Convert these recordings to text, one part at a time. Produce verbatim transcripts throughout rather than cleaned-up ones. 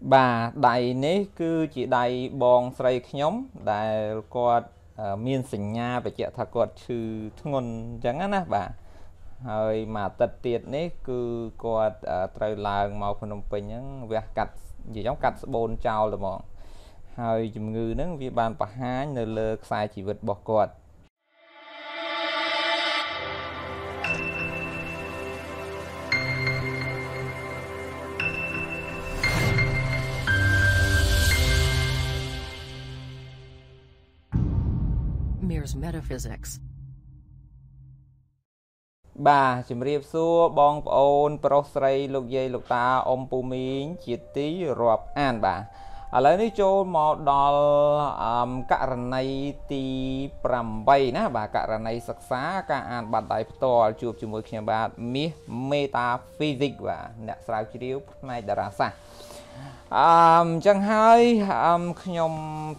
Bà đại này cứ chỉ đại bong sợi nhóm đại có miền sinh nhà và chạy thạc có chữ thôn chẳng á bà hơi mà tật tiệt này cứ có trời làng màu phần đồng bình những việc cắt gì giống cắt bồn chào là bọn hơi chùm ngư nâng vì bàn bà hai nơi lơ sai chỉ vượt bỏ cột Metaphysics. Bà chìm riêng xua bong ôn prosray lục dây lục ta ông phu mi chỉ tí rộp an bà ở lấy ní cho một đòn um, cả này thì pram bay ná bà cả này sắc xá cả an bà đại to chụp chụp một khi bà mi metaphysics và nè sao chỉ điều này đã ra xa. Um, chẳng hay um, nhóm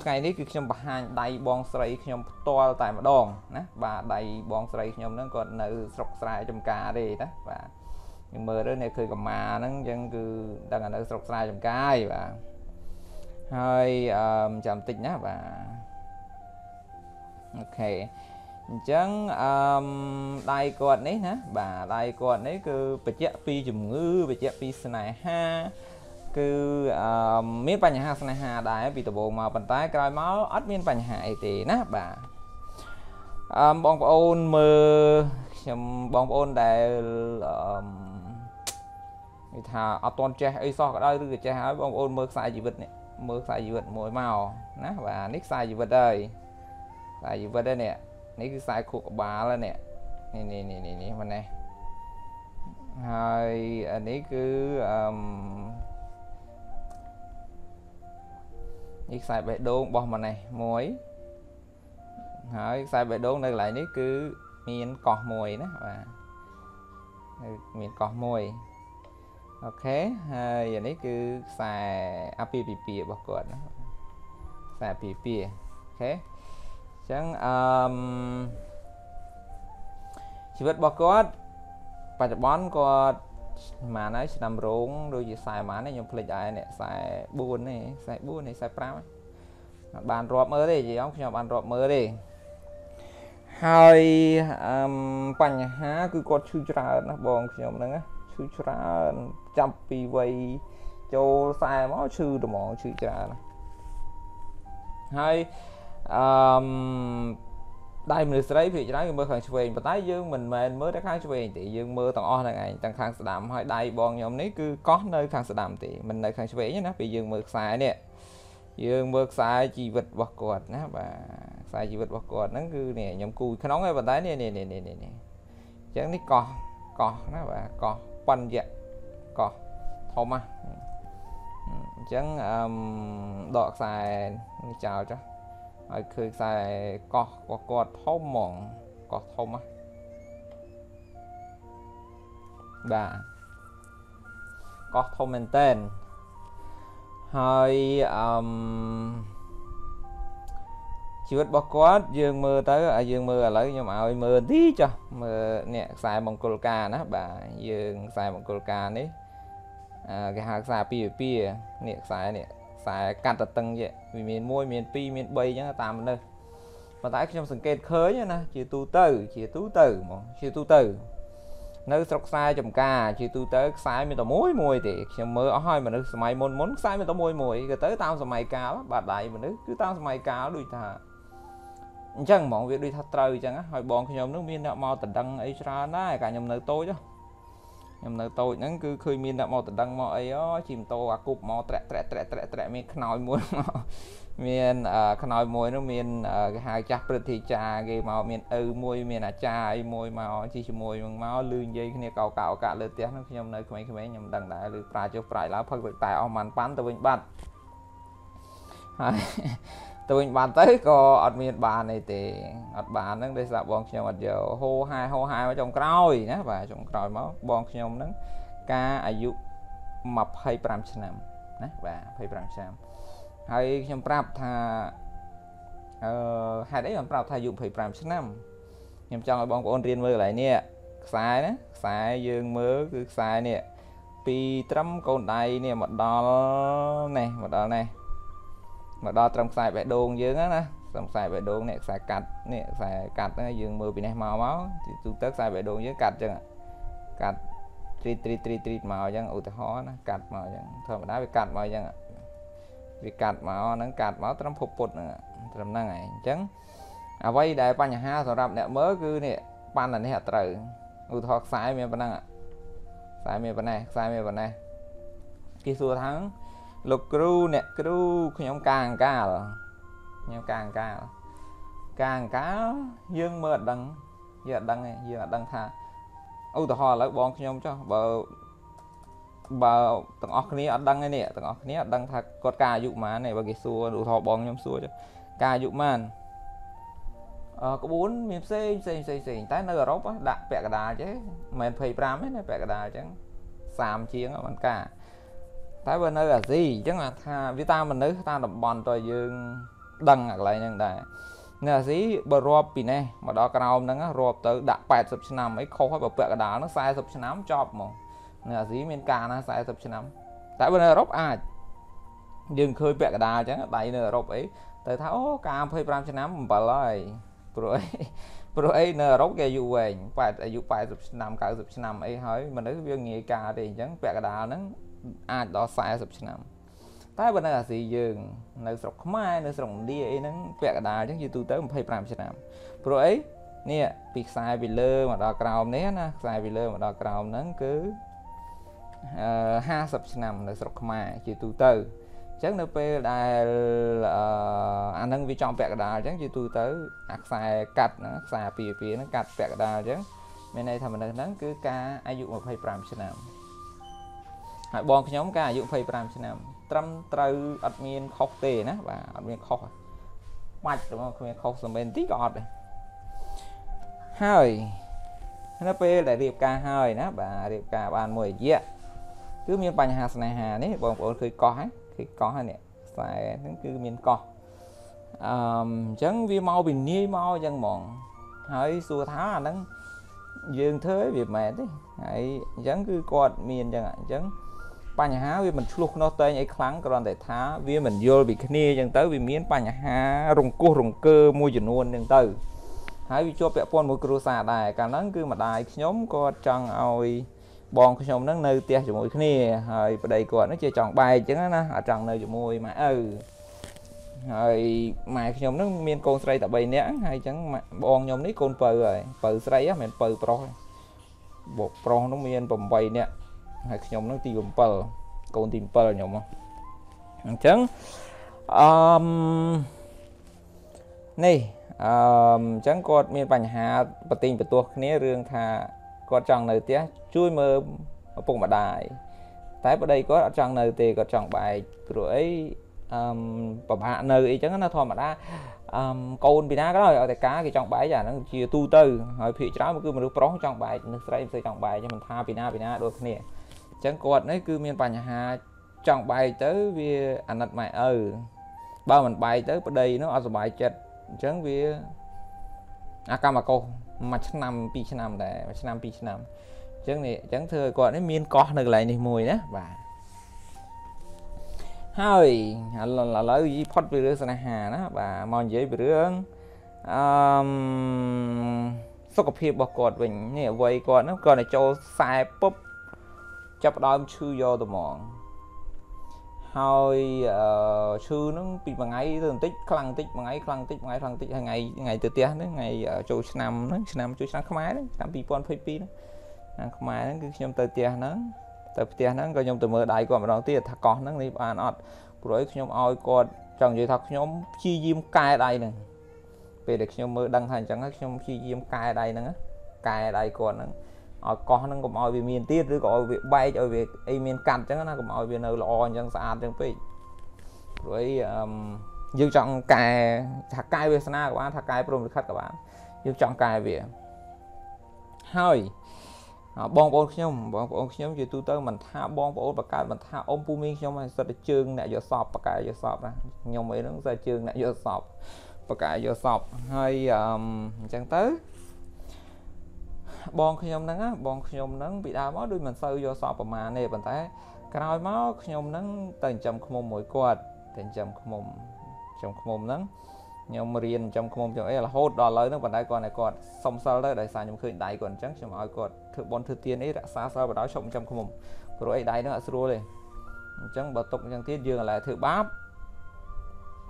ngày đấy kịch nhóm bàn đầy bong sấy nhóm to tại mặt đòn nè và đầy bong sấy nhóm nó còn nữ sọc sài trong cá đi đó và nhưng mà đứa này cười cầm mà nó chẳng cứ đang là nữ sọc sài trong cá và hơi um, chậm tịnh nhá và ok chẳng um, đầy còn đấy nè và đầy còn đấy cứ bị chẹt pi chùm ngư bị chẹt pi này ha cứ miếng bánh hà sơn hà đại bị tụ bộ màu bàn tay cài máu ớt miếng bánh hại thì nát bà bong ôn mơ bong ôn đại thà toàn che ấy so ở đây được che hái bong ôn mơ sai gì vật này mơ sai gì vật mỗi màu nát và nick sai gì vật đây sai gì vật đây nè nick cứ sai khổ bà lên nè nè nè nè nè nè mình nè hai anh ấy cứ ít sai bể đốn bỏ mà này muối hả sai bể đốn đây lại đấy cứ miền cỏ mùi đó và miền cỏ mùi ok giờ đấy cứ xài api pì bỏ cột xài pì pì ok chẳng chỉ biết bỏ cột và bón cột mà nói nằm rốn đôi gì xài má này nhom lịch ai này xài buồn này xài buồn này xài pram bàn rộp mới đi gì không nhom bàn rộp mới đi hai bánh há cứ có chư trà nó bòn nhom nữa chư trà chăm pi vây châu xài máu chư đồ mỏ chư trà hai đây mình lấy việc đó mơ khẳng về và tái dương mình mình mới đã kháng về thì dương mơ tầng o là ngày tăng kháng sẽ đảm hỏi đầy bọn nhóm này cứ có nơi kháng sẽ đảm thì mình lại kháng về nhé nó bị dương mượt xài nè dương mượt xài chỉ vật bọc cột nó và xài chỉ vật bọc cột nó cứ nè nhóm cùi khá nóng ngay vào tay nè nè nè nè nè chẳng thích cò cò nó và cò quanh dạ cò thôi mà chẳng um, đọt xài chào cho ai khơi xài cọ cọ cọ thâu mỏng cọ thâu mà bà cọ thâu mình tên hơi um, chưa biết bao cọ dương mưa tới à, dương mưa lấy nhưng mà ơi mưa tí cho mưa nè xài bằng cột cà đó bà dương xài bằng cột cà đấy à, cái hạt xài pìa pìa nè xài nè xài cắt tật tầng vậy vì miền môi miền pi miền bay nhá tạm đây mà tại trong sừng kẹt khơi nhá nè chỉ tu tử chỉ tu tử mà chỉ tu tử nơi sọc sai chồng ca chỉ tu tới sai miền tàu mối môi thì xem mơ ở hai mà nước mày muốn muốn sai miền tàu môi môi rồi tới tao sầm mày cáo bà đại mà nước cứ tao sầm mày cáo đuôi thà chẳng bọn việc đuôi thà trời chẳng á hỏi bọn khi nhóm nước miền đạo màu tật đăng ấy ra đó cả nhóm nơi tôi chứ em nói tôi nắng cứ khơi miên đã mò từ đăng mò ấy ó chìm tô à cục mò trẹt trẹt trẹt trẹt trẹt miên nói muối miên nói muối nó miên hai chặt rồi thì trà cái màu miên ư muối miên là trà ấy muối màu chỉ muối màu lươn dây cái này cào cào cả lưỡi tiếng nó nhầm nơi cái mấy nhầm đằng đại lưỡi phải cho phải lá phật tài ao màn bán từ bên bạn từ bên bạn tới có ở miền bàn này thì ở bàn nó đây là bọn nhom ở giờ hô hai hô hai ở trong còi nhé và trong còi máu bọn nhom nó ca ở dụ mập hay pram nam nhé và hay pram nam hay nhom pram thà hai đấy nhom pram thà dụ hay pram nam nhom trong bọn con riêng mưa lại nè sai nhé sai dương mưa cứ sai nè Pi trăm con này nè một đo này một đo này một đo trong xài bẻ đồn dương á nè trong xài bẻ đồn này xài cạch nè xài cạch dương mười bị này màu máu thì tụt tới xài bẻ đồn với cạch chứ ạ cạch tri tri tri tri màu dân ủi thó nó cạch màu dân thôi mà đá bị cạch màu dân ạ bị cạch màu nó cạch máu trong phục phục nữa trong năng này chấn à vây đại ban nhà ha rồi làm đẹp mới cứ nè ban là nè trời ủi thọ xài miền ban năng ạ xài miền ban này xài miền ban này khi xua thắng lục cru nè cru nhóm càng ca rồi nhóm càng ca càng cá dương mơ đăng giờ đăng này giờ đăng tha ủi thọ lấy bọn nhóm cho bờ bờ tầng ốc ní ở đăng này nè tầng ốc ní ở đăng tha cột ca dụ má này và cái xua đủ thọ bọn nhóm xua cho ca dụ man có bốn miếng xì xì xì xì tái nơi rốt á đặt bẹt cả đà chứ mình phải pram hết bẹt cả đà chứ xàm chiên ở bên cả tái bên nơi là gì chứ mà tha với ta mình nữ ta đập bòn rồi dương đằng ngặt lại nhưng đại là gì bờ rộp pin này mà đó cái nào nó rộp tới đặt bẹt sập năm ấy khâu hết bẹt cả đà nó sai sập năm chọp mà là gì miền cả nó sai sập năm tại bên nơi rốt à dương khơi bẹt cả đà chứ tại nơi rộp ấy tới tháo cà phê pram trên năm bờ lời rồi rồi nè rốt cái vụ về phải vụ phải sụp năm cả sụp năm ấy hỏi mình nói việc nghề cả thì chẳng bẹt cả đào nó à đó sai sụp năm tại bên này là gì dừng nơi sọc mai nơi sọc đi ấy nó bẹt cả đào chẳng như tôi tới một phê pram năm rồi nè bị sai bị lơ mà đào cào nén nè sai bị lơ mà đào cào nó cứ ha sụp năm nơi sọc mai chỉ tôi tới chẳng nộp về đài anh đang bị trong bẹt đà chẳng chỉ tôi tới ác xài cắt nó xài pì pì nó cắt bẹt đà chứ bên này thằng mình đang cứ ca ai dụng một phây pram xin làm hãy bọn nhóm ca dụng phây pram xin làm trăm trâu admin khóc tề nữa và admin khóc mạch đúng không admin khóc xong bên tí gọt này hơi nộp về lại điệp ca hơi nữa và điệp ca ban mười dĩa cứ miếng bánh hạt này hà đấy bọn bọn cười có hết cái có hay nè phải nó cứ miền co chấn vi mau bình ni mau dân mòn hãy xua tháo à nó dương thế việc mẹ đấy hãy chấn cứ quạt miền chẳng hạn chấn ba nhà há vì mình luộc nó tơi nhảy kháng còn để tháo vì mình vô bị cái nia chẳng tới vì miền ba nhà há rồng cua rồng cơ mua dần luôn chẳng tới hãy vì cho bẹ con một cua xà đài cả nó cứ mà đài nhóm co trăng oi bọn cái nhóm nó nơi tia cho mỗi kia rồi đây của nó chơi tròn bài chứ nó ở tròn nơi cho môi mà ừ rồi mà cái nhóm nó miền con sray tại bay nè hay chẳng mà bọn nhóm đấy con pờ rồi pờ sray á mình pờ pro bộ pro nó miền bầm bay nè hay cái nhóm nó tìm pờ con tìm pờ nhóm không chẳng um, này um, chẳng có miền bành hà và tình và tuột nế rương thà có tròn nơi tiếc chui mơ ở vùng mặt đại tại đây có tròn nơi thì có tròn bài rưỡi và bạn nơi chẳng nó thôi mà đã côn bị đá cái rồi ở cá thì trong bài giả nó chia tu tư hỏi thị cháu mà cứ mà được prong trong bài nước sấy xây trong bài cho mình tha bị na bị na được nè chẳng còn đấy cứ miền bà nhà hà trong bài tới vì anh đặt mày ừ bao mình bài tới đây nó ở bài chật chẳng vì Akamako mà chắc năm pi chắc năm này chắc năm pi chắc năm chẳng này chẳng thừa còn cái miên co được lại này mùi nhé và hơi là lấy gì phật về rửa hà đó và mòn dễ về rửa số cặp hiệp bọc cột mình nè vậy còn nó còn là cho sai pop chập đom chưa vô tụi mòn hơi sư nó bị bằng ấy thường tích khăn tích bằng ấy khăn tích bằng ấy khăn tích hàng ngày ngày từ tia đến ngày ở chỗ năm nó năm chỗ sáng khmái đấy làm pipon phơi pi đó ăn khmái nó cứ nhom từ tia nó từ tia nó coi nhom từ mưa đại còn mà đầu tiên thằng con nó đi ăn ọt rồi nhom oi còn chẳng gì thật nhom chi diêm cài đây này về được nhom mưa đăng thành chẳng nhom chi diêm cài đây nữa cài đây còn nó con nó cũng mọi vì miền tiết rồi gọi việc bay cho việc em miền cạnh chẳng nó cũng mọi việc nơi lo chẳng xa chẳng phải rồi dương trọng cài thạc cài về sana của bạn thạc cài prom được khách các bạn dương trọng cài về hơi bong bóng nhóm bong bóng nhóm gì tôi tới mình tha bong bóng và cả mình tha ôm pumi nhóm mà sẽ trường lại do sọp và cả do sọp ra nhóm ấy nó ra trường lại do sọp và cả do sọp hơi chẳng tới bong khi nhom nắng bong khi nhom nắng bị đau máu đôi mình sâu vô sọ bầm mà nè bàn tay cái nói máu khi nhom nắng tận chậm khom mũi quạt tận chậm khom chậm khom nắng nhom riêng chậm khom chậm ấy là hốt đỏ lớn nó bàn tay còn này còn xong sau đó đại sản nhom khơi đại còn trắng chậm ỏi còn thử bón thử tiền ấy đã xa sau và đó xong chậm khom rồi đại nó sờ rồi trắng bật tục trắng tiết dương lại thử báp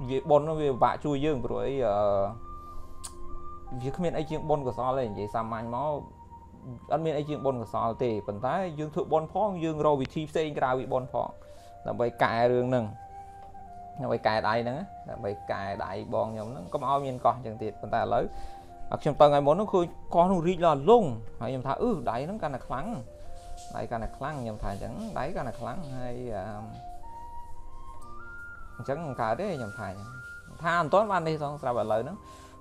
vì bón nó về vạ chui dương rồi việc miền ấy chuyện bôn của sao lên vậy sao mà nó ăn miền ấy chuyện bôn của sao thì phần thái dương thượng bôn phong dương rồi bị thi xây ra bị bôn phong là vậy cài đường nừng là vậy cài đại nữa là vậy cài đại bòn nhóm nó có bao nhiêu con chẳng tiệt phần ta lớn ở trong tầng ngày muốn nó khơi con nó ri lòn luôn hay nhầm thà ừ đáy nó càng là kháng đáy càng là kháng nhầm thà chẳng đáy càng là kháng hay chẳng cả đấy nhầm thà thà tốt ban đi xong sao vậy lớn nữa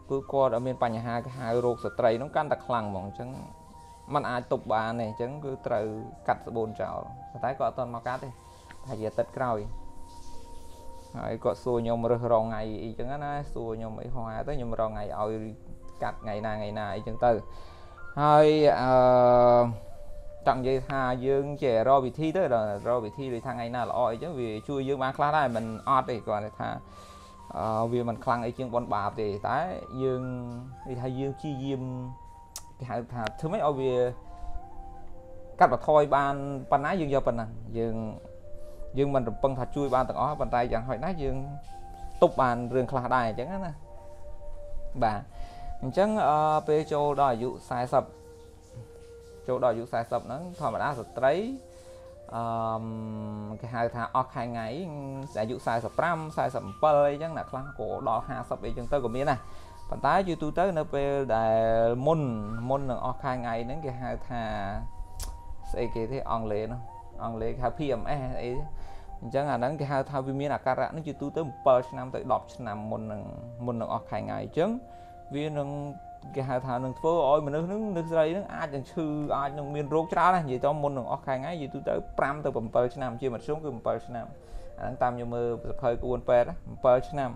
cứ coi ở bên Pành Hà cái hai ruột sợi trầy nó cắn đặc lằng bọn chẳng mình ai tục bà này chẳng cứ trầy cắt bồn trào thấy có toàn màu cát đi hay giờ tết rồi rồi có xua nhom rồi ngày chẳng á xua nhom mấy hoa tới nhom rồi ngày ơi cắt ngày nào ngày nào chẳng từ hơi trọng dây hà dương trẻ rồi bị thi tới rồi rồi bị thi thì thằng ngày nào lòi chứ vì chui dương ba khá này mình ót đi còn thà Uh, vì mình khăn ấy chuyện bọn bạp thì tái dương thì thay dương chi diêm thứ mấy ở về cắt và thôi ban ban ái dương do phần này dương dương mình bận thật chui ban tầng ó bàn tay chẳng hỏi nát dương tục bàn rừng khá đài chẳng nè bà chẳng uh, về chỗ đòi dụ sai sập chỗ đòi dụ sai sập nó thoải mái rất đấy cái hai thằng ok hai ngày sẽ dụ sai sập ram sai sập play chẳng là khăn cổ đỏ hà sập để chúng tôi của miếng này phần tái YouTube tới nó về để môn môn là ok hai ngày đến cái hai thằng sẽ cái thế on lệ nó on lệ happy em ấy chẳng là đến cái hai thằng vì miếng là cara nó YouTube tới một năm tới đọc năm môn môn là ok hai ngày chứng vì nó cái hai thằng nó phơi oi mà nó nướng nước dây nó ai chẳng sư ai trong miền rốt trá này vậy cho môn nó ok hai ngày gì tôi tới pram tới bầm pơ nam chia mặt xuống cứ pơ nam anh tam nhiều mơ hơi cuốn pơ đó pơ nam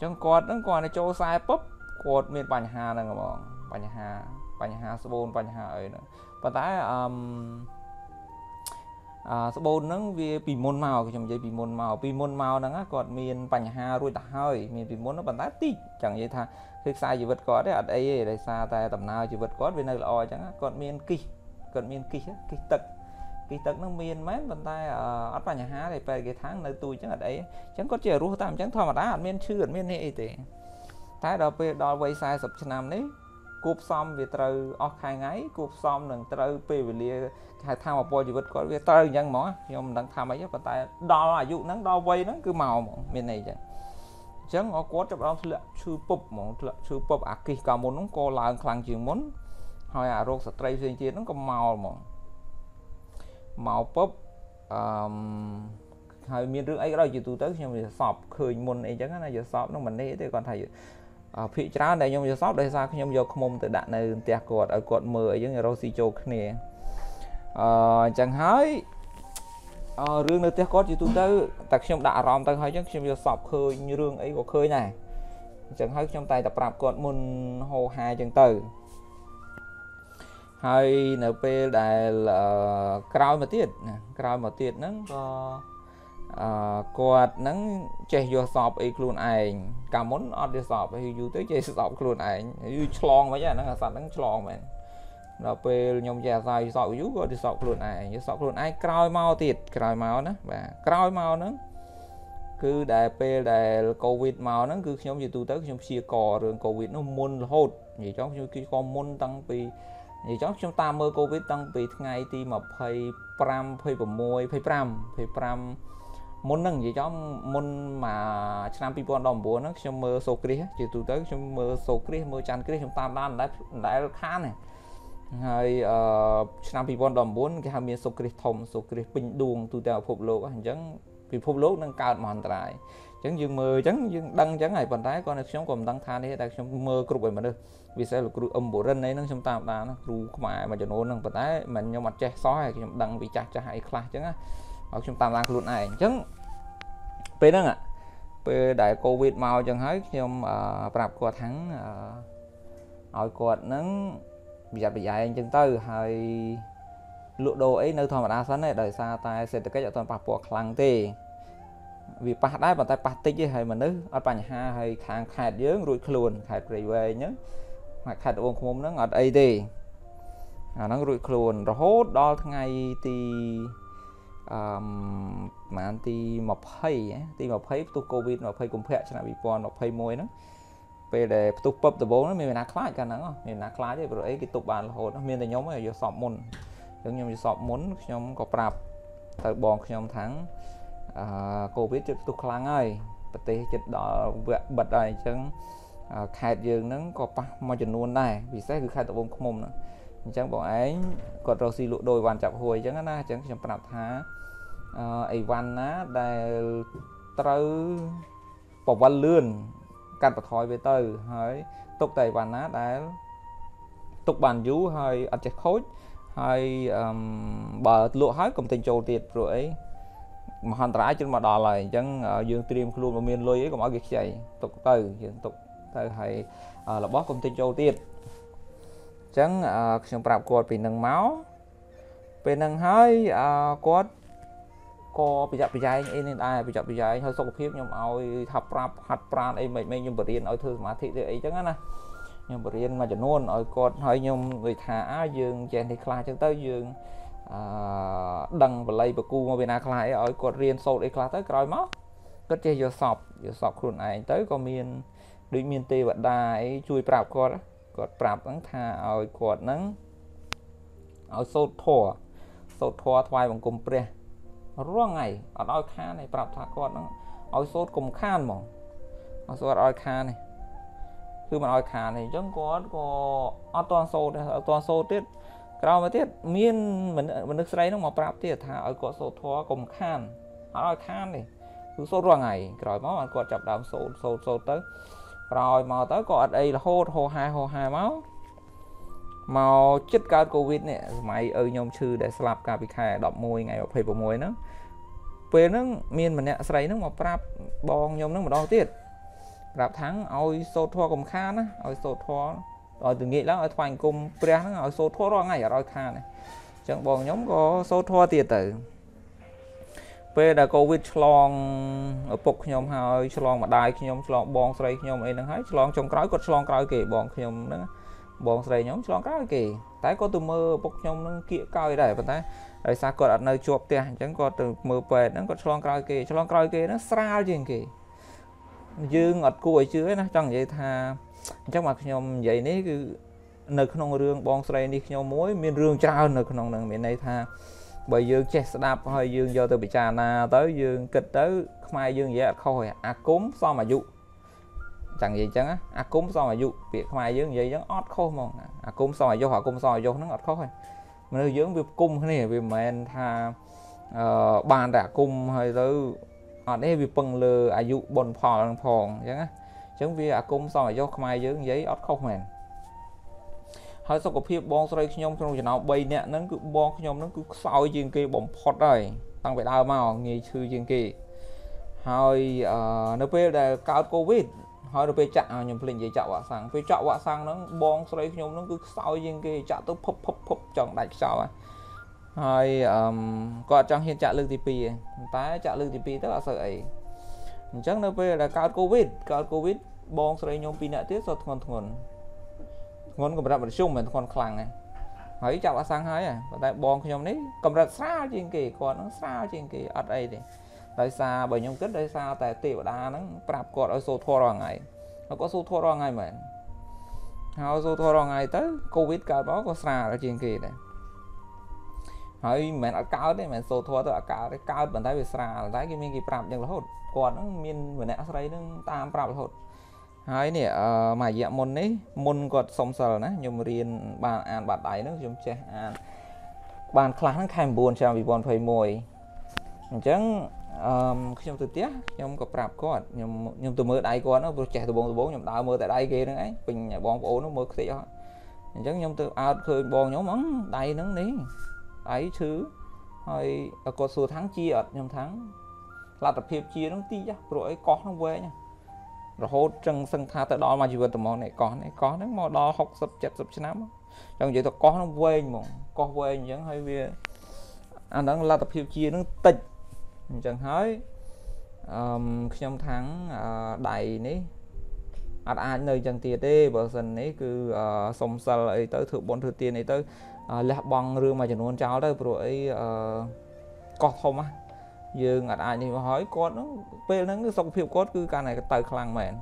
trong cột nó còn là châu sai pop cột miền Pành Hà này các bạn Pành Hà Pành Hà Sbon Pành Hà ấy nữa và tái Sbon nó về bị môn màu cái trong dây bị môn màu bị môn màu nó còn miền Pành Hà rồi ta hơi miền bị môn nó còn tái tí chẳng vậy thà sai gì vật có đấy ở đây đây xa tay tầm nào chỉ vật có bên này là oi chẳng còn miền kỳ còn miền kỳ kỳ tật kỳ tật nó miền mấy bàn tay ở Pành Hà này về cái tháng này tôi chẳng ở đấy chẳng có trẻ ru tạm chẳng thò mà đá ở miền chưa ở miền này thì thái đó về đo quay sai sập năm đấy cúp xong về từ ở hai ngày cúp xong lần từ về về hai thao một bò chỉ vật có về từ nhân mỏ nhưng đang tham ấy bàn tay đo là dụ nắng đo quay nó cứ màu miền này chẳng chẳng có quất trong đó là chư pop món là chư pop ác kỳ cả món nó có là khăn chuyện món hay à rốt sợi dây chuyền nó có màu mỏng màu pop hay miền nước ấy cái đó chỉ tụi tới nhưng mà sọp khơi môn ấy chẳng là giờ sọp nó mình đấy thì còn thầy phi trá này nhưng giờ sọp đây sao nhưng giờ không mồm từ đạn này tẹt cột ở cột mười những người rosi châu này chẳng hỏi rương nơi tiếc có chỉ tụi tới đặc trong đã ròm tới hơi chắc xem giờ sọp khơi như rương ấy của khơi này chẳng hơi trong tay tập rạp con môn hồ hai chân từ hay np đại là cào mà tiệt cào mà tiệt nắng quạt nắng chạy vô sọp ấy luôn ảnh cả muốn ở đi sọp thì dù tới chạy sọp luôn ảnh như chlong vậy nó là sẵn nắng chlong vậy đó về nhom già dài sọc dữ rồi thì sọc luôn này như sọc luôn ai còi mau tiệt còi mau nữa và còi mau nữa cứ đại về đại covid mau nó cứ nhom gì tu tới nhom xìa cò rồi covid nó môn hột gì chó như cái con môn tăng vì gì chó chúng ta mơ covid tăng vì ngày thì mà phải pram phải bầm môi phải pram phải pram môn nâng gì chó môn mà trăm pi con đồng búa nó trong mơ sọc kia chỉ tu tới trong mơ sọc kia mơ chăn kia chúng ta đang đã đã khá này hay năm pi đồng bốn cái hàm miếng sô kê thòng sô kê bình đuông tụi tao phục lỗ chẳng vì phục lỗ nâng cao mòn lại chẳng dương mơ chẳng dương đăng chẳng ngày bàn tay con sống còn đăng than đấy đặt trong mơ cục vậy mà được vì sẽ là cục âm bộ rên đấy nó trong tao ta nó cục mại mà cho nó nâng bàn tay mình nhau mặt che sói cái đăng bị chặt chặt hay khla chẳng á ở trong tao đang luôn này chẳng về đó ạ về đại covid màu chẳng hết nhưng mà bạp qua thắng ở quạt nắng bây giờ bây giờ anh chúng tôi hay lựa đồ ấy nơi thọ mặt áo sắn này đời xa tai sẽ được cái toàn bạc buộc lăng tê vì bạc đá bàn tay bạc tê chứ hay mà nữ ở bàn ha hay khang khai dướng ruột khluồn khai về về nhớ hoặc khai uống không nó ngọt ấy đi nó ruột khluồn rồi hốt đo ngày thì mà anh thì mập hay thì mập hay tu covid mập hay cùng phệ cho nên bị pon mập hay môi nó về để tu bắp từ bố nó mình nát khóa cho nó mình nát khóa thì rồi cái tục bàn hồn nó miền tây nhóm ở vô sọp môn giống như sọp muốn nhóm có prap tại bọn nhóm tháng covid chụp tục lang ơi bật tê chụp đỏ bật này chẳng khai dương nó có mau chừng luôn này vì sẽ cứ khai tụ bông không nữa chẳng bọn ấy còn rồi xì lụa đôi bàn chạm hồi chẳng na chẳng trong prap thá ấy văn á để trâu bỏ văn lươn cắt bật thoi về từ hỡi tục tây bàn á để tục bàn dú hơi ăn chạch khối hay bờ lụa hết cùng tình châu tiệt rồi mà hoàn trái trên mặt đỏ lại chẳng dương tiêm luôn và miền lôi ấy cũng ở việc chạy tục từ dương tục từ hay là bó cùng tình châu tiệt chẳng trong prap cột bị nâng máu về nâng hơi cột có bây giờ bây giờ anh nên ai bây giờ bây giờ anh hơi sốc phim nhưng mà ôi thập prap hạt prap ấy mình mình nhưng bờ riêng ôi thư mà thị thì ấy chẳng á nhưng bờ riêng mà chẳng nôn ôi con hơi nhưng người thả dương chèn thì khai chẳng tới dương đằng và lấy bờ cu mà bên nào khai ôi con riêng sâu để khai tới còi máu cất chơi vô sọp vô sọp khuôn này tới có miền đối miền tây vận đài chui prap con á con prap nắng thả ôi con nắng ôi sâu thò sâu thò thoai bằng cùm pre rong ngày ở đôi kha này prap thả con nó ôi sốt cùng khan mà ôi sốt đôi kha này khi mà đôi kha này chẳng có có toàn sốt toàn sốt tiết cao mà tiết miên mình mình nước sấy nó mà prap tiết thả ở có sốt thua cùng khan ở đôi khan này cứ sốt rong ngày rồi máu anh còn chập đám sốt sốt sốt tới rồi mà tới còn đây là hô hô hai hô hai máu màu chất cao covid nè mày ở nhom chư để slap cà bị khai đọc môi ngày vào phê vào môi nó về nó miên mình nè sấy nó mà prap bong nhom nó mà đo tiết prap thắng ôi sốt thua cùng khan á ôi sốt thua rồi từ nghĩ lắm ôi thoành cùng pre nó ôi sốt thua rồi ngày ở đôi khan này chẳng bong nhóm có sốt thua tiệt tử về là covid slong ở bục nhom hơi slong mà đai nhom slong bong sấy nhom ấy nó hết slong trong cõi cột slong cõi kì bong nhom nó bọn sợi nhóm cho các kì tái có từ mơ bốc nhóm nó kia coi để bạn thấy ở xa còn ở nơi chuột tiền chẳng có từ mơ về nó còn cho coi kì cho coi kì nó sao chuyện kì dương ngọt cuối chứa nó chẳng vậy tha chắc mặt nhóm vậy đấy cứ nơi không rương bọn sợi đi nhau mối miền rương trao nơi không nông miền này tha bởi dương chết đạp hơi dương do từ bị trà na tới dương kịch tới mai dương dễ khôi à cốm sao mà dụ chẳng gì chẳng á, à cúng sao mà dụ việc mai dưỡng vậy giống ót khô mòn, à cúng sao mà vô họ cúng sao mà vô nó ót khô thôi, mình dưỡng việc cung thế này vì mà anh tha bàn đã cung hay tới ở đây vì phần lừa à dụ bồn phò bồn phòn chẳng á, chẳng vì à cúng sao mà vô mai dưỡng giấy ót khô mền, hơi sau cuộc hiệp bong xoay nhom trong trường nào bay nè nó cứ bong nhom nó cứ soi trên kia bóng phật rồi, tăng về đau màu nghề sư trên kia, hơi nó về là cao covid hơi rồi chặt nhom phình dễ chạo vạ sang, phình chạo vạ sang nó bong xoay nhom nó cứ soi riêng cái chặt tới phập phập phập chẳng đại sao à, hơi còn trong hiện chặt lương tivi, tái chặt lương tivi tức là sợ ấy, chắc nó về là cao covid, cao covid bong xoay nhom pin đã tiết rồi thuần thuần, thuần của mình là mình sung mình thuần khăng này, hơi chạo vạ sang hơi à, tại bong nhom đấy cầm ra sao riêng cái còn nó sao riêng cái ở đây thì đây xa bởi nhóm kết đây xa tại tiểu đa nó prap cột ở số thua rồi ngày nó có số thua rồi ngày mà hao số thua rồi ngày tới covid cao đó có xa ở trên kia này hỏi mẹ nó cao đấy mẹ số thua tôi là cao đấy cao bản thấy về xa là thấy cái mình cái prap chẳng là hốt còn nó miên mình đã thấy nó tam prap là hốt hãy nè mà dạng môn đấy môn cột sông sờ nó nhưng mà riêng bàn ăn bạc đáy nó dùng chè ăn bàn khá nó khai buồn cho vì bọn phải mồi chẳng khi nhóm từ tiếc nhóm có prap có nhóm nhóm từ mưa đại con nó trẻ từ bốn từ bốn nhóm đào mưa tại đây kia nữa ấy bình bọn bố nó mưa tỉa chẳng nhóm từ à khơi bọn nhóm mắng đại nắng ní đại thứ hơi có số tháng chia ở nhóm tháng là tập hiệp chia nó tía rồi có nó quê nha rồi hỗ trăng sân tha tại đó mà chỉ vừa từ món này có này có nó mò đo học sập chặt sập chán lắm trong vậy tôi có nó quên một có quên chẳng hay bia anh đang là tập hiệu chia nó tịch chẳng hỏi trong tháng đầy ní anh anh nơi chẳng tiệt đi bởi dần này cứ xong xa lại tới thượng bốn thừa tiền này tới là bằng rương mà chẳng muốn cháu đây rồi có không á dương anh ai thì hỏi con nó về nó cứ xong phiêu cốt cứ cái này tới khăn mềm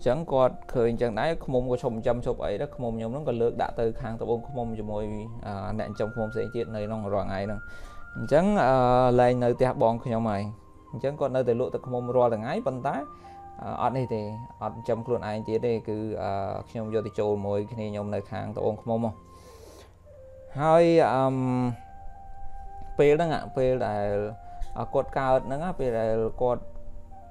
chẳng còn khởi chẳng đấy không có chồng chăm chụp ấy đó không nhóm nó còn lược đã từ hàng tập ông không cho môi nạn trong không sẽ chuyện này nó rõ ngày nè chẳng lại nơi tiệp bọn của nhóm mày chẳng còn nơi từ lộ từ không rồi là ngay bận tá ở đây thì ở trong luôn ai chỉ đây cứ nhóm vô thì trộn môi khi nhóm lại hàng tập ông không hơi phê đó ngạ phê là cột cao nó ngạ phê là cột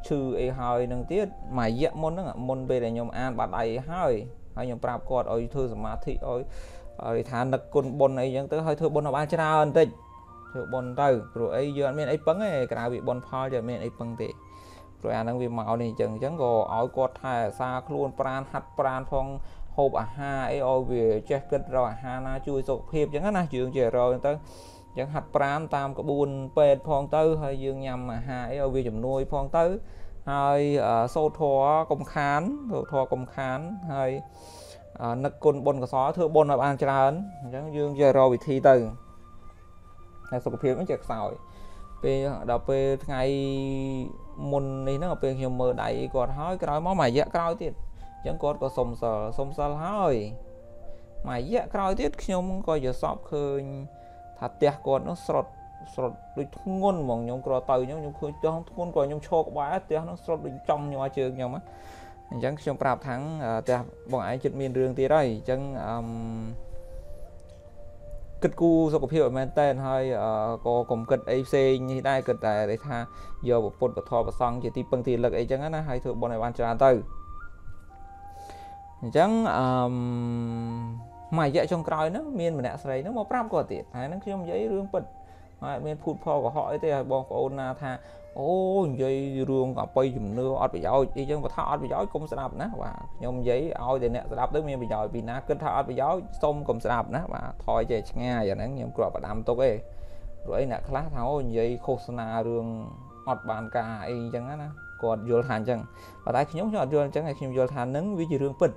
trừ ấy hơi nâng tiết mà dễ môn nó ngạ môn về để nhóm an bắt ấy hơi hơi nhóm prap cột ôi thưa mà thị ôi ôi thà nực con bồn ấy chẳng tới hơi thưa bồn nó bán ra hơn tịch thưa bồn từ rồi ấy giờ mình ấy bắn ấy cái nào bị bồn phơi giờ mình ấy bắn tệ rồi anh đang bị mạo này chẳng chẳng có ôi cột hay xa luôn pran hạt pran phong hộp à ha ấy ôi về jacket rồi ha na chui sụp hiệp chẳng hạn là chuyện gì rồi tới chẳng hạt pran tam có buồn pet phong tư hơi dương nhầm mà hai ở vi chụp nuôi phong tư hơi sâu thua công khán sâu thua công khán hơi nực côn bồn có xóa thưa bồn là ban tra ấn chẳng dương giờ rồi bị thi từ là sụp phiếu nó chật sỏi về đọc về ngày môn này nó là về nhiều mờ đầy còn hói cái nói máu mày dạ coi tiền chẳng có có sông sờ sông sờ hói mày dạ coi tiết không coi giờ shop khơi hạt tiệt còn nó sọt sọt đôi thun mỏng nhom cỏ tơi nhom nhom khơi cho thun còn nhom cho các bạn tiệt nó sọt đôi trong nhom trường nhom á chẳng trong ba tháng tiệt bọn anh chụp miền đường tiệt đây chẳng kịch cu do cổ phiếu men tên hay có cùng kịch a xê như đây kịch tại đây tha giờ một phút một thò một song chỉ ti bằng tiền lực ấy chẳng á hay thượng bọn này ban trả từ chẳng mà dạy trong còi nó miền mình đã xây nó một trăm quả tiệt hay nó trong giấy rương bật miền phun phò của họ thì bọn con là thà ô dây rương gặp bay dùm nưa ọt bị gió đi chân và thọ bị gió cũng sẽ đạp nè và nhôm giấy oi thì nè sẽ đạp tới miền bị gió vì nó cơn thọ bị gió xong cũng sẽ đạp nè và thôi chạy nghe giờ nó nhôm cỏ và đam tốt ấy rồi nè khá tháo dây khô na rương ọt bàn cà ấy chẳng á còn vô than chẳng và tại khi nhôm cho rương chẳng ngày khi vô than nứng với gì rương bật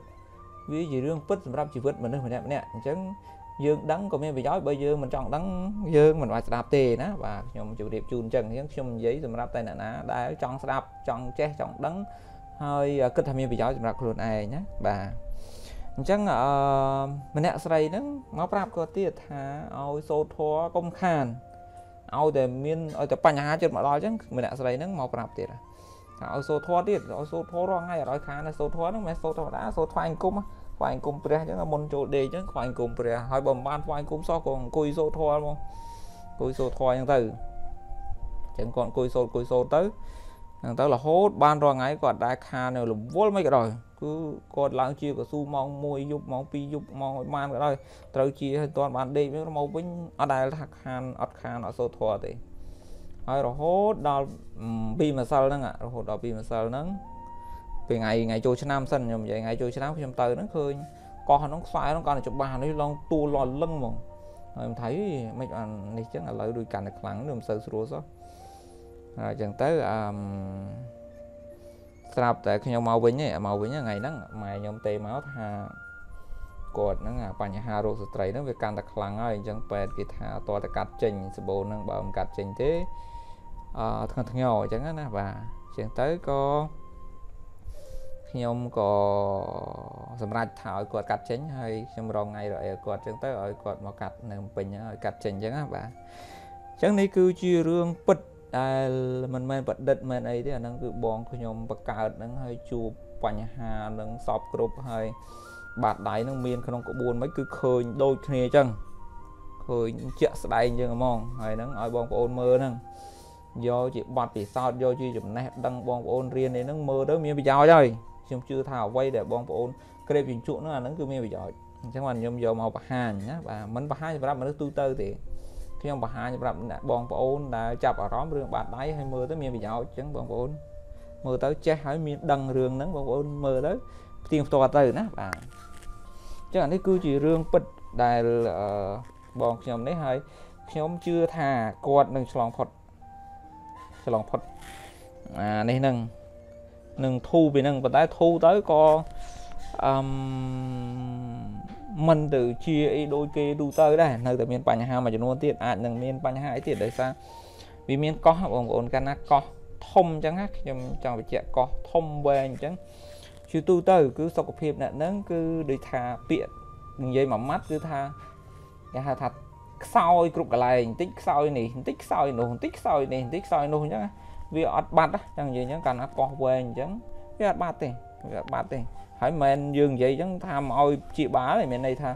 ví dụ riêng bích mình làm chỉ vượt mình nên mình đẹp nè chẳng dương đắng của mình bị gió bây giờ mình chọn đắng dương mình phải đạp tề đó và nhom chịu đẹp chun chân khiến xung giấy rồi mình đạp tay nè nè đã chọn đạp chọn che chọn đắng hơi kết tham gia bị gió rồi đạp luôn này nhé bà chẳng mình nè xoay nó máu đạp có tiệt hả ôi sâu thua công khàn ôi để miên ôi tập nhà trên mọi lo chứ mình nè xoay nó máu đạp tiệt ôi sâu thua tiệt ôi sâu thua lo ngay ở đó khá là sâu thua nó mẹ sâu thua đã sâu thua anh cũng khoảnh cùng pre chứ là môn chỗ đề chứ khoảnh cùng pre hỏi bầm ban khoảnh cùng so còn cùi sô thoa luôn cùi sô thoa nhân từ chẳng còn cùi sô cùi sô tới thằng tớ là hốt ban rồi ngay còn đại kha này là vô mấy cái rồi cứ còn láng chia của su mong môi dục mong pi dục mong man cái rồi tớ chia toàn bạn đi với màu bính ở đây là khan ở khan ở sô thoa thì hỏi rồi hốt đào pi mà sao đó ạ rồi hốt đào pi mà sao đó vì ngày ngày chơi xe nam sân nhầm vậy ngày chơi xe nam trong từ nó khơi con nó xoay nó con là chụp bàn nó lon tu lon lưng mà em thấy mấy bạn này chắc là lợi đuôi cành được lắng đường sờ sờ đó chẳng tới sạp tại khi nhau màu với nhé màu với nhé ngày đó mày nhom tê máu thà cột nó ngả bàn nhà hà rồi sợi nó về cành đặc lắng rồi chẳng phải cái thà to là cắt chỉnh sờ bồn năng bầm cắt chỉnh thế thằng thằng nhỏ chẳng hạn và chẳng tới có nhóm có sầm rạch thảo cột cắt chén hay trong rong ngày rồi cột chẳng tới rồi cột màu cắt nằm bình rồi cắt chén chẳng á bà chẳng này cứ chia riêng bật mình mình bật đứt mình ấy thì nó cứ bòn của nhóm bật cào nó hơi chụp quanh hà nó sọp group hơi bạt đáy nó miên không có buồn mấy cứ khơi đôi kia chân khơi chẹt đáy như mong hay nó ở bòn ôn mơ nó do chị bật vì sao do chị chụp nét đăng bòn ôn riêng này nó mơ đó miên bị gió rồi chúng chưa thảo quay để bong bóng cái chuyện chuột nó là nó cứ mê bị giỏi chẳng hạn nhôm dầu màu bạc hàn nhá và mình bạc hai trăm nó tu tư thì khi ông bạc hai trăm bong bóng đã chập ở đó rừng bạc đáy hay mưa tới mê bị giỏi chẳng bong bóng mưa tới che hỏi miếng đằng rừng nắng bong bóng mưa tới tiền to từ nè và chắc là cái cứ chỉ rương bật đại là bọn nhóm đấy hay nhóm chưa thả quạt đừng lòng phật lòng phật à đây nâng nâng thu bị nâng và tái thu tới co mình từ chia đôi kia đu tới đây nơi từ miền Bắc nhà mà chúng nó tiệt à nâng miền Bắc nhà ấy tiệt đấy sao vì miền có ông ổn can nát co thông chẳng hát trong trong việc có thông về chẳng chứ tu từ cứ sau cuộc hiệp nạn nắng cứ đi thả tiện dây mà mắt cứ tha cái hà thật sau cục cả lại tích sau này tích sau nổ tích sau này tích sau nổ nhá vì ở bát đó chẳng gì nhá cần có quên chẳng vì ở bát thì ở bát thì hãy men dương vậy chẳng tham ôi chị bá này miền này tha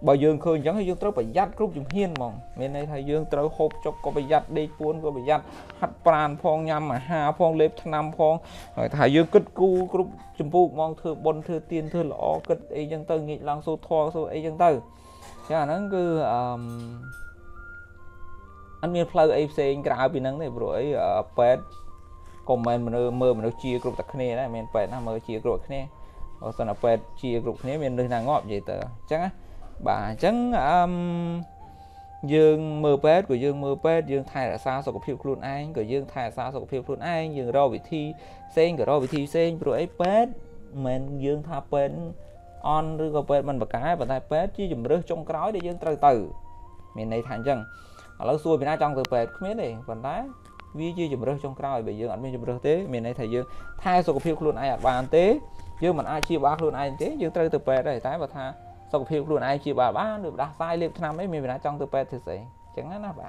bà dương khơi chẳng hay dương trâu phải dắt cúp dùng hiên mòn miền này thầy dương trâu hộp cho có bị dắt đi cuốn có bị dắt hạt pran phong nhâm mà hà phong lép nam phong rồi thầy dương cất cu cúp chùm phụ mong thưa bon thưa tiên thưa lõ cất ấy dân tư nghị lang số thoa số ấy dân tư chắc là nó cứ anh miền phơi ấy xe anh cào bị nắng này rồi pet comment mà mơ mà nó chia cúp tắc này đấy miền pet nào mơ chia cúp này ở sân pet chia cúp này miền nơi nào ngọt vậy tớ chắc bà chẳng um, dương mơ pet của dương mơ pet dương thay là sao so của phiêu luôn anh của dương thay là sao so của phiêu luôn anh dương rau vị thi sen của rau vị thi sen rồi pet mình dương tha pet on rồi có pet mình bật cái và tay pet chứ dùm rớt trong cái để dương từ từ miền này thành chân lâu xuôi miền Nam trong từ pet không biết này còn đá vì chứ dùm rớt trong cái bây giờ anh mới dùm rớt thế miền này thầy dương thay so của phiêu luôn ai ở bàn tế dương mình ai chia ba luôn ai thế dương từ từ pet này tái và tha sau khi luôn ai chỉ bà bán được đặt sai liệp năm ấy mình đã trong từ pe thì sẽ chẳng là bà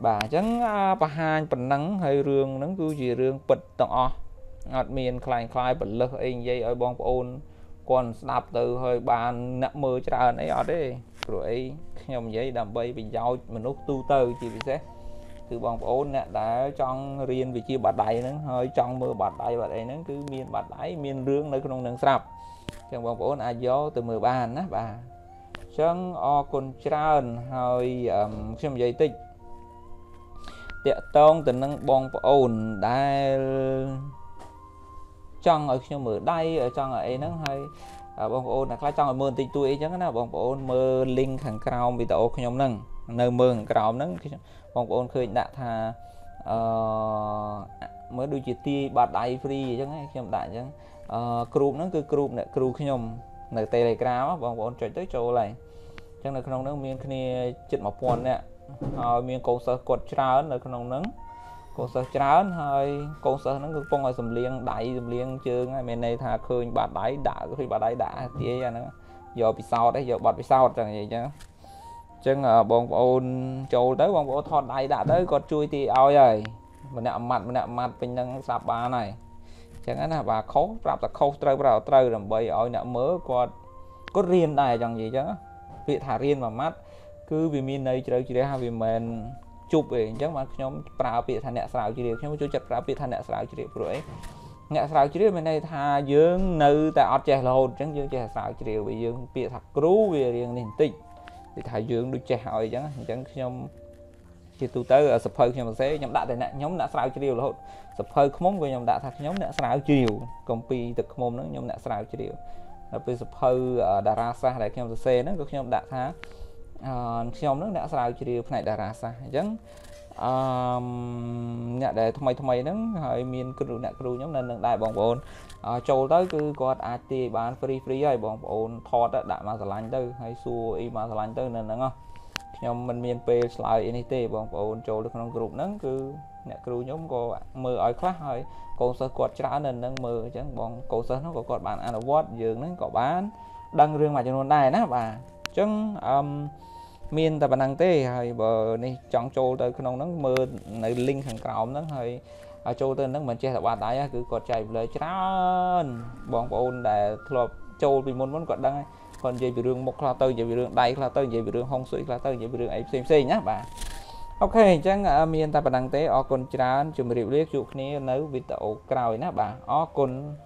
bà chẳng bà hai phần nắng hay rương nắng cứ gì rương bật tặng o ngọt miền khai khai bật lơ anh dây ở bong ôn còn đạp từ hơi bàn nặng mơ trả ơn ấy ở đây rồi nhầm giấy đầm bay bị giao mình lúc tu từ chỉ bị xét từ bong ôn đã trong riêng vị trí bạt đáy nó hơi trong mưa bạt đáy và đây nó cứ miền bạt đáy miền rương nơi không nâng sạp chẳng bằng bố ai gió từ mười bàn á bà chẳng o con tràn hơi xem giấy tích tiện tông từ năng bong ổn đai trong ở trong mở đây ở trong ở ấy nó hơi bong ổn là khá trong ở mơn tình tôi chẳng là bong ổn mơ linh thằng cao bị tổ nhóm năng nơi mường cao nắng bong ổn khơi đã thà mới đôi chị ti bạt đáy free chẳng ấy không đại chẳng group nó cứ group này group khi nhom này telegram bọn bọn chơi tới chỗ này chẳng là con nông miền kia chật một quần nè miền cổ sở cột trá là con nông cổ sở trá hơi cổ sở nó cứ phong ở sầm liêng đại sầm liêng chương miền này thà khơi bạt đáy đã khơi bạt đáy đã tía ra nữa giờ bị sao đấy giờ bạt bị sao chẳng vậy chứ chẳng bọn bọn chỗ tới bọn bọn thọt đáy đã tới còn chui thì ao rồi mình nè mặt mình nè mặt mình đang sạp ba này chẳng là bà khó rạp là khâu trâu vào trâu làm bầy ỏi nợ mớ còn có riêng này chẳng gì chứ việc thả riêng mà mắt cứ vì mình này chơi chơi hai vì mình chụp về chắc mà nhóm bà bị thằng nẹ xào chơi không chú chặt ra bị thằng nẹ xào chơi rồi nẹ xào chơi bên đây thà dương nữ tại ọt chè lồn chẳng dương chè xào chơi bị dương bị thật rú về riêng nên tích thì thà dương được chè hỏi chẳng chẳng nhóm khi tôi tới ở sập hơi khi mà sẽ nhóm đã thì nè nhóm đã xào chơi lồn sập hơi không muốn với nhóm đã thật nhóm đã xào chiều công ty thực môn nó nhóm đã xào chiều là bây sập hơi đà ra xa lại khi mà xe nó các nhóm đã thá khi nhóm nó đã xào chiều này đà ra xa chẳng nhà để thay thay nó hơi miền cứ nè cứ nhóm nên đại bọn bọn châu tới cứ có ai bán free free hay bọn bọn thọ đã đã mà lành tới hay xua y mà lành tới nên đúng không nhóm mình miền P slide nít bọn bọn châu được trong group nó cứ nè cứ nhóm có mơ ở khác hơi còn sơ cột trả nên đang mơ chẳng bọn cổ sơ nó có cột bạn ăn award dường nó có bán đăng riêng mà cho nên này đó bà chẳng um, miền tại bản năng tê hơi bờ này chọn châu tới cái nông nó mơ này link hàng cào nó hơi ở châu tên nó mình che là bạn đá cứ cột chạy lời trả bọn bọn để thuộc châu vì muốn muốn cột đăng còn về bị rương một là tư về bị rương đây là tư về bị rương hông suy là tư về bị rương ấy xem xem nhá bà ok chẳng miền tại bản năng tế ở con tràn chùm rượu liếc chụp ní nấu vịt tẩu cào ấy nè bà ở con